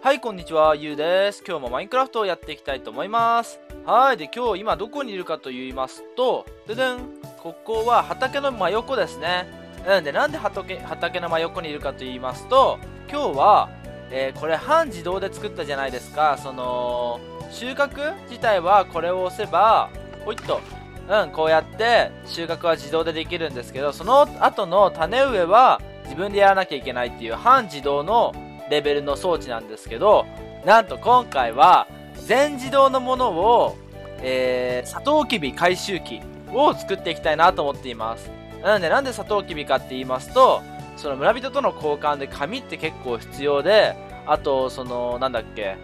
はい、こんにちは、ゆうです。今日もマインクラフトをやっていきたいと思います。はい、で、今日今どこにいるかと言いますと、ででん、ここは畑の真横ですね。なんで、なんで畑の真横にいるかと言いますと、今日は、これ半自動で作ったじゃないですか。その、収穫自体はこれを押せば、ほいっと、こうやって収穫は自動でできるんですけど、その後の種植えは自分でやらなきゃいけないっていう半自動のレベルの装置なんですけど、なんと今回は全自動のものを、サトウキビ回収機を作っていきたいなと思っています。なんでサトウキビかって言いますと、その村人との交換で紙って結構必要で、あとそのなんだっけ、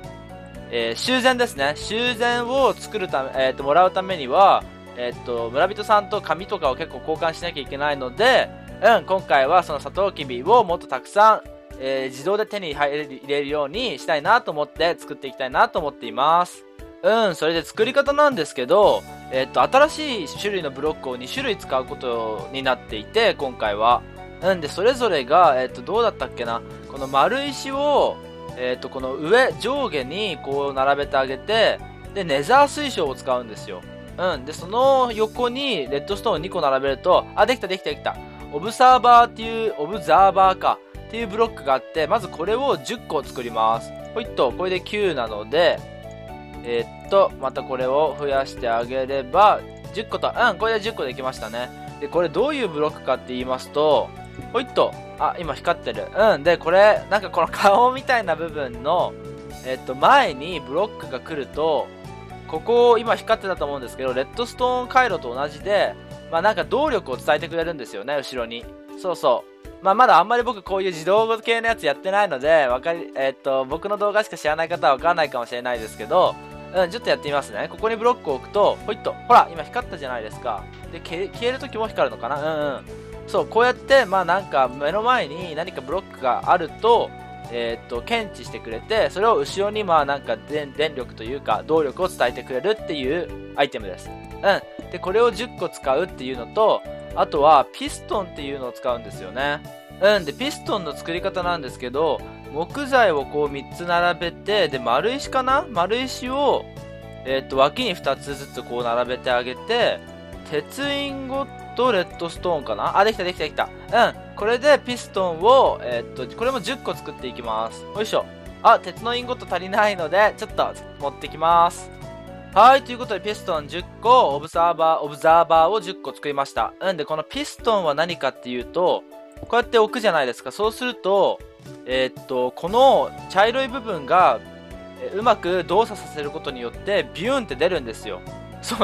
修繕ですね。修繕を作るため、もらうためには、村人さんと紙とかを結構交換しなきゃいけないので、今回はそのサトウキビをもっとたくさん、自動で手に入れるようにしたいなと思って作っていきたいなと思っています。それで作り方なんですけど、新しい種類のブロックを2種類使うことになっていて、今回はなんでそれぞれが、どうだったっけな、この丸石を、この上下にこう並べてあげて、でネザー水晶を使うんですよ。でその横にレッドストーンを2個並べると、あ、できた、オブザーバーっていうブロックがあって、まずこれを10個作ります。ほいっと、これで9なので、またこれを増やしてあげれば10個と、これで10個できましたね。でこれどういうブロックかって言いますと、ほいっと、あ、今光ってる。でこれなんかこの顔みたいな部分の、前にブロックが来ると、ここ今光ってたと思うんですけど、レッドストーン回路と同じで、まあなんか動力を伝えてくれるんですよね、後ろに。そうそう。まあまだあんまり僕こういう自動系のやつやってないので、僕の動画しか知らない方はわからないかもしれないですけど、ちょっとやってみますね。ここにブロックを置くと、ほいっと、ほら、今光ったじゃないですか。で、消える時も光るのかな。そう、こうやって、まあなんか目の前に何かブロックがあると、検知してくれて、それを後ろにまあなんか電力というか動力を伝えてくれるっていうアイテムです。でこれを10個使うっていうのと、あとはピストンっていうのを使うんですよね。でピストンの作り方なんですけど、木材をこう3つ並べて、で丸石かな、丸石を、脇に2つずつこう並べてあげて、鉄インゴとレッドストーンかな。あ、できた。これでピストンを、これも10個作っていきます。よいしょ。あ、鉄のインゴット足りないので、ちょっと持ってきます。はい、ということでピストン10個、オブザーバーを10個作りました。でこのピストンは何かっていうと、こうやって置くじゃないですか。そうすると、この茶色い部分がうまく動作させることによってビューンって出るんですよ。そう。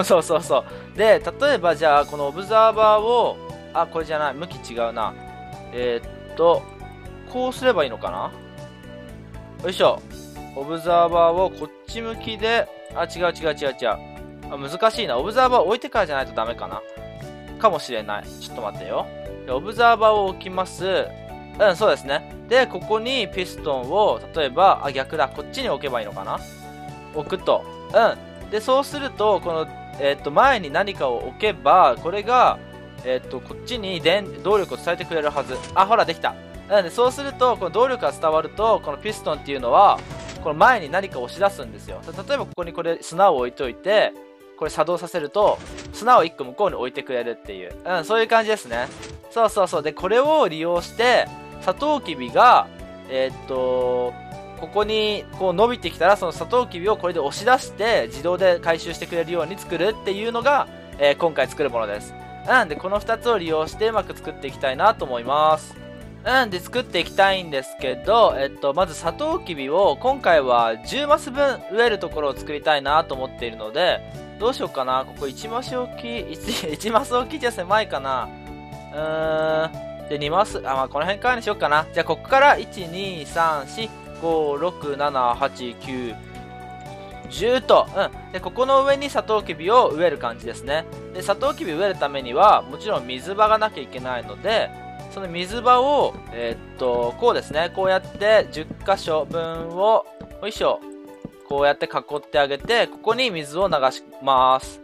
で、例えばじゃあ、このオブザーバーを、あ、これじゃない、向き違うな。こうすればいいのかな。よいしょ。オブザーバーをこっち向きで、あ、違う。あ、難しいな。オブザーバーを置いてからじゃないとダメかな。かもしれない。ちょっと待ってよ。で、オブザーバーを置きます。そうですね。で、ここにピストンを、例えば、あ、逆だ。こっちに置けばいいのかな。置くと。でそうすると、この、前に何かを置けば、これが、こっちに動力を伝えてくれるはず。あ、ほら、できた。なんでそうすると、この動力が伝わると、このピストンっていうのはこの前に何かを押し出すんですよ。例えばここにこれ砂を置いといて、これ作動させると砂を1個向こうに置いてくれるっていう、そういう感じですね。そう。でこれを利用してサトウキビがここにこう伸びてきたら、そのサトウキビをこれで押し出して自動で回収してくれるように作るっていうのが、今回作るものです。なんでこの2つを利用してうまく作っていきたいなと思います。で作っていきたいんですけど、まずサトウキビを今回は10マス分植えるところを作りたいなと思っているので、どうしようかな。ここ1マス置きじゃ狭いかな。で2マス、あ、まあこの辺からにしようかな。じゃあここから12345678910と、でここの上にサトウキビを植える感じですね。でサトウキビ植えるためにはもちろん水場がなきゃいけないので、その水場を、こうですね、こうやって10箇所分を、よいしょ、こうやって囲ってあげて、ここに水を流します。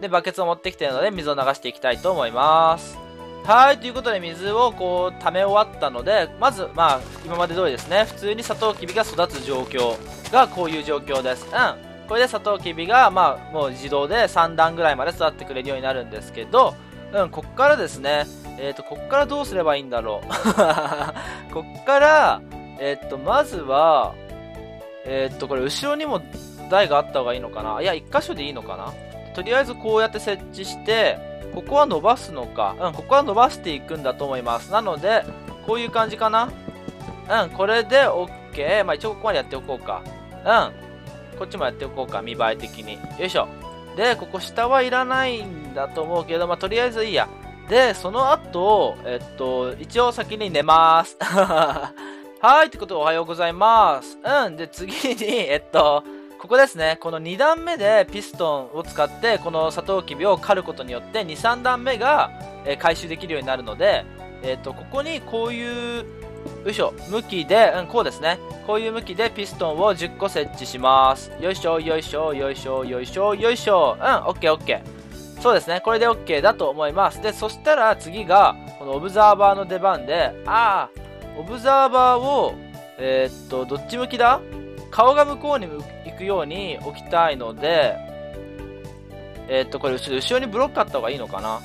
でバケツを持ってきているので水を流していきたいと思います。はい、ということで水をこう溜め終わったので、まずまあ今まで通りですね、普通にサトウキビが育つ状況がこういう状況です。うん、これでサトウキビがまあもう自動で3段ぐらいまで育ってくれるようになるんですけど、うん、こっからですね、こっからどうすればいいんだろう。こっから、まずは、これ後ろにも台があった方がいいのかな。いや、1箇所でいいのかな。とりあえずこうやって設置して、ここは伸ばすのか。うん、ここは伸ばしていくんだと思います。なので、こういう感じかな。うん、これで OK。まあ一応ここまでやっておこうか。うん、こっちもやっておこうか。見栄え的に。よいしょ。で、ここ下はいらないんだと思うけど、まあとりあえずいいや。で、その後、一応先に寝ます。はい、ってことでおはようございます。うん、で、次に、ここですね、この2段目でピストンを使ってこのサトウキビを狩ることによって2、3段目が回収できるようになるので、ここにこういうよいしょ向きで、うん、こうですね、こういう向きでピストンを10個設置します。よいしょよいしょよいしょよいしょよいしょ、うん、 OKOK。 そうですね、これで OK だと思います。でそしたら次がこのオブザーバーの出番で、あー、オブザーバーをどっち向きだ、顔が向こうに行くように置きたいので、これ後ろにブロックあった方がいいのかな。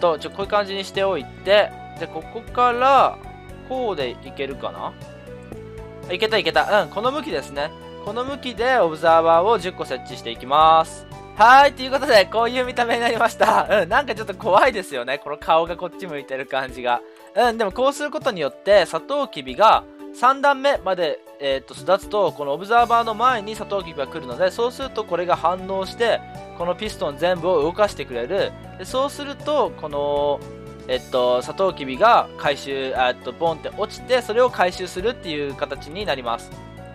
こういう感じにしておいて、で、ここから、こうでいけるかな？いけたいけた。うん、この向きですね。この向きでオブザーバーを10個設置していきます。はい、ということで、こういう見た目になりました。うん、なんかちょっと怖いですよね。この顔がこっち向いてる感じが。うん、でもこうすることによって、サトウキビが3段目まで、育つとこのオブザーバーの前にサトウキビが来るので、そうするとこれが反応してこのピストン全部を動かしてくれる。でそうするとこの、サトウキビが回収、ボンって落ちてそれを回収するっていう形になります。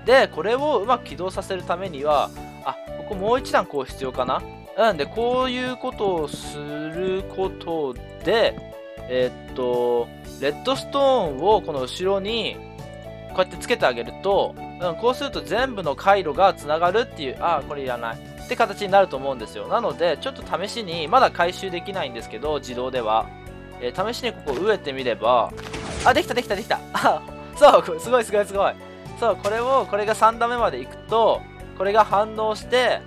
でこれをうまく起動させるためには、あ、ここもう一段こう必要かな。うん、でこういうことをすることでレッドストーンをこの後ろにこうやってつけてあげると、うん、こうすると全部の回路がつながるっていう、ああ、これいらないって形になると思うんですよ。なのでちょっと試しに、まだ回収できないんですけど自動では、試しにここ植えてみれば、あ、できたできたできた。あ、そう、すごいすごいすごい。そう、これが3段目までいくとこれが反応して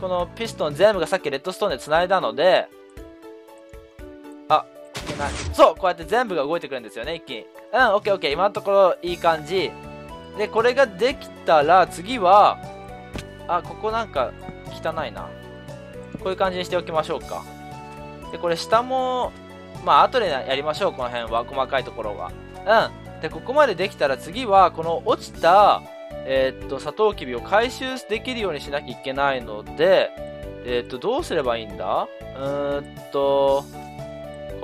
このピストン全部がさっきレッドストーンでつないだので、あ、いけない。そう、こうやって全部が動いてくるんですよね、一気に。うん、OK、今のところいい感じ。で、これができたら、次は、あ、ここなんか汚いな。こういう感じにしておきましょうか。で、これ下も、まあ、後でやりましょう、この辺は、細かいところは。うん。で、ここまでできたら、次は、この落ちた、サトウキビを回収できるようにしなきゃいけないので、どうすればいいんだ？こ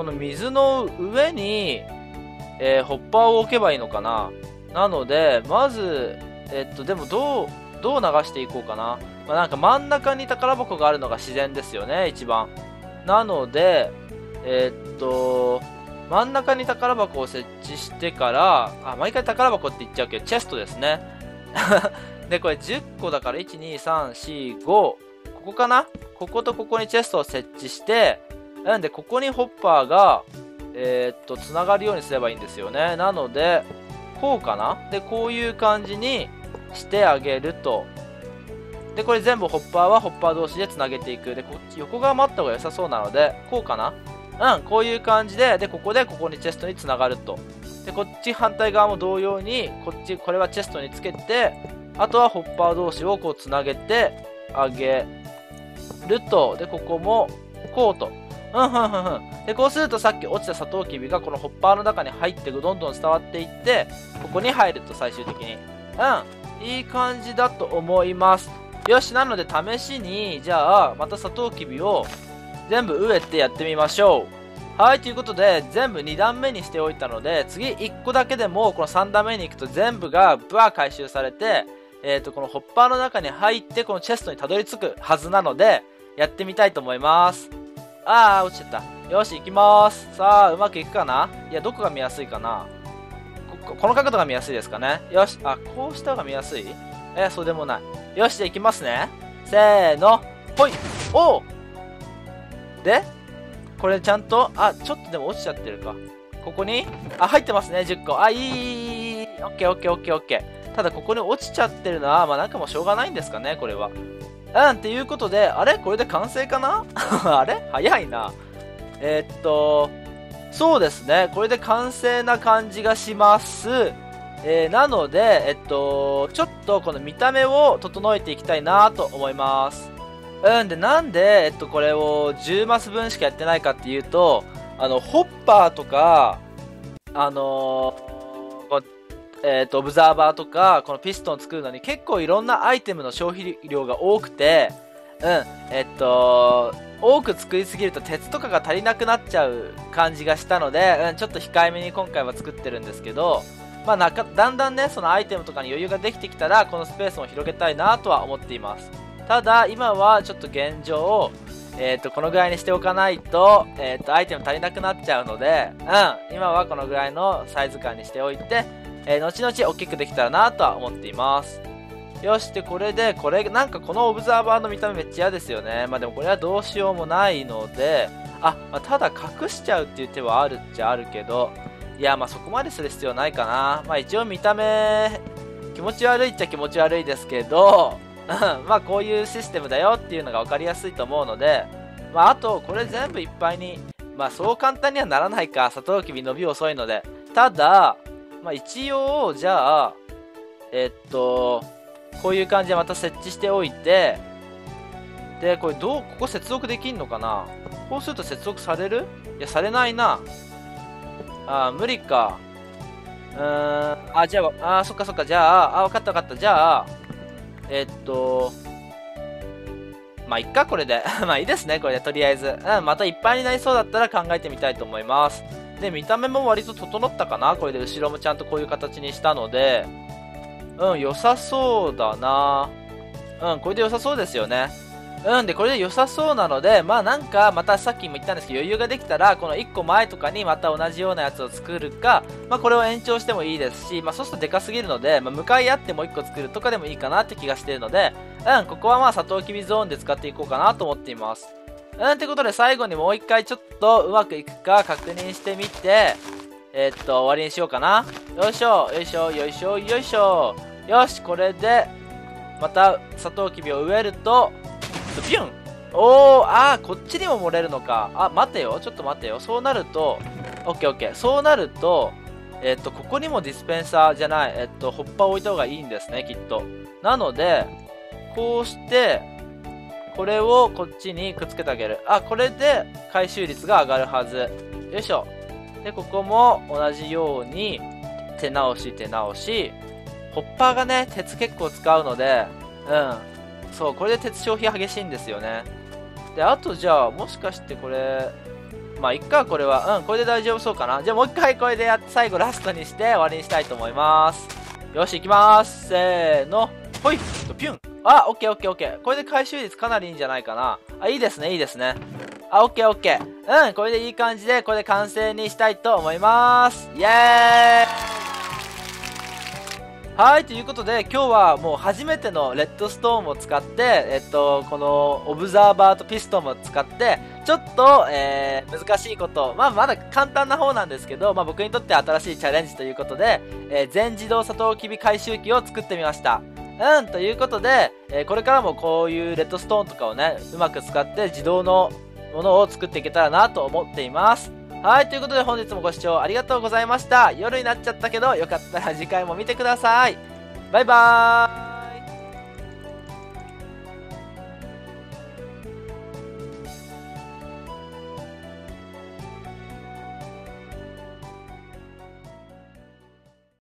の水の上に、ホッパーを置けばいいのかな。なのでまずでもどう流していこうかな。まあ、なんか真ん中に宝箱があるのが自然ですよね、一番。なので真ん中に宝箱を設置してから、あ、毎回宝箱って言っちゃうけどチェストですね。でこれ10個だから12345、ここかな。こことここにチェストを設置して、なんでここにホッパーがつながるようにすればいいんですよね。なのでこうかな。でこういう感じにしてあげると、でこれ全部ホッパーはホッパー同士でつなげていく。でこっち横側もあった方が良さそうなのでこうかな。うん、こういう感じで、でここでここにチェストにつながると。でこっち反対側も同様に、こっちこれはチェストにつけて、あとはホッパー同士をこうつなげてあげると。でここもこうと。でこうするとさっき落ちたサトウキビがこのホッパーの中に入ってどんどん伝わっていって、ここに入ると最終的に、うん、いい感じだと思います。よし、なので試しにじゃあまたサトウキビを全部植えてやってみましょう。はい、ということで全部2段目にしておいたので、次1個だけでもこの3段目に行くと全部がブワー回収されて、このホッパーの中に入ってこのチェストにたどり着くはずなので、やってみたいと思います。あー、落ちちゃった。よし、行きます。さあ、うまくいくかな？いや、どこが見やすいかな？この角度が見やすいですかね。よし、あ、こうした方が見やすい？そうでもない。よし、じゃあ行きますね。せーの、ほい！おう！で？これちゃんと、あ、ちょっとでも落ちちゃってるか。ここに、あ、入ってますね、10個。あ、いい。オッケーオッケーオッケーオッケー。ただ、ここに落ちちゃってるのは、まあなんかもうしょうがないんですかね、これは。うん、っていうことで、あれこれで完成かなあれ早いな。そうですね、これで完成な感じがします。なので、ちょっとこの見た目を整えていきたいなと思います。うん、で、なんで、これを10マス分しかやってないかっていうと、ホッパーとか、オブザーバーとか、このピストン作るのに結構いろんなアイテムの消費量が多くて、うん、多く作りすぎると鉄とかが足りなくなっちゃう感じがしたので、うん、ちょっと控えめに今回は作ってるんですけど、まあ、だんだんね、そのアイテムとかに余裕ができてきたら、このスペースも広げたいなとは思っています。ただ、今はちょっと現状、このぐらいにしておかないと、アイテム足りなくなっちゃうので、うん、今はこのぐらいのサイズ感にしておいて、後々大きくできたらなとは思っています。よし、で、これで、これ、なんかこのオブザーバーの見た目めっちゃ嫌ですよね。まあでもこれはどうしようもないので、あ、まあ、ただ隠しちゃうっていう手はあるっちゃあるけど、いや、まあそこまでする必要ないかな。まあ一応見た目、気持ち悪いっちゃ気持ち悪いですけど、まあこういうシステムだよっていうのが分かりやすいと思うので、まああと、これ全部いっぱいに、まあそう簡単にはならないか、サトウキビ伸び遅いので。ただ、まあ一応、じゃあ、こういう感じでまた設置しておいて、で、これどう、ここ接続できんのかな？こうすると接続される？いや、されないな。あー、無理か。あ、じゃあ、あ、そっかそっか、じゃあ、あ、わかったわかった、じゃあ、まあ、いっか、これで。まあ、いいですね、これで、とりあえず。うん、またいっぱいになりそうだったら考えてみたいと思います。で、見た目も割と整ったかな？これで、後ろもちゃんとこういう形にしたので、うん、良さそうだな。うん、これで良さそうですよね。うん、で、これで良さそうなので、まあなんか、またさっきも言ったんですけど、余裕ができたら、この1個前とかにまた同じようなやつを作るか、まあこれを延長してもいいですし、まあそうするとでかすぎるので、まあ向かい合ってもう1個作るとかでもいいかなって気がしてるので、うん、ここはまあサトウキビゾーンで使っていこうかなと思っています。うん、ってことで最後にもう1回ちょっとうまくいくか確認してみて、終わりにしようかな。よいしょ、よいしょ、よいしょ、よいしょ。よし、これで、また、サトウキビを植えると、ビュン！おー、あー、こっちにも盛れるのか。あ、待てよ、ちょっと待てよ。そうなると、オッケーオッケー。そうなると、ここにもディスペンサーじゃない、ホッパーを置いた方がいいんですね、きっと。なので、こうして、これをこっちにくっつけてあげる。あ、これで回収率が上がるはず。よいしょ。で、ここも同じように、手直し手直し。ホッパーがね、鉄結構使うので、うん。そう、これで鉄消費激しいんですよね。で、あとじゃあ、もしかしてこれ、まあ、いっか、これは。うん、これで大丈夫そうかな。じゃあもう一回これで最後ラストにして終わりにしたいと思います。よし、いきまーす。せーの。ほいと、ピュン。あ、オッケーオッケーオッケー。これで回収率かなりいいんじゃないかな。あ、いいですね、いいですね。あ、オッケーオッケー。うん、これでいい感じで、これで完成にしたいと思います。イエーイ！はい、ということで今日はもう初めてのレッドストーンを使って、このオブザーバーとピストンも使ってちょっと、難しいこと、まあ、まだ簡単な方なんですけど、まあ、僕にとって新しいチャレンジということで、全自動サトウキビ回収機を作ってみました。うん、ということで、これからもこういうレッドストーンとかをねうまく使って自動のものを作っていけたらなと思っています。はい、ということで本日もご視聴ありがとうございました。夜になっちゃったけど、よかったら次回も見てください。バイバーイ。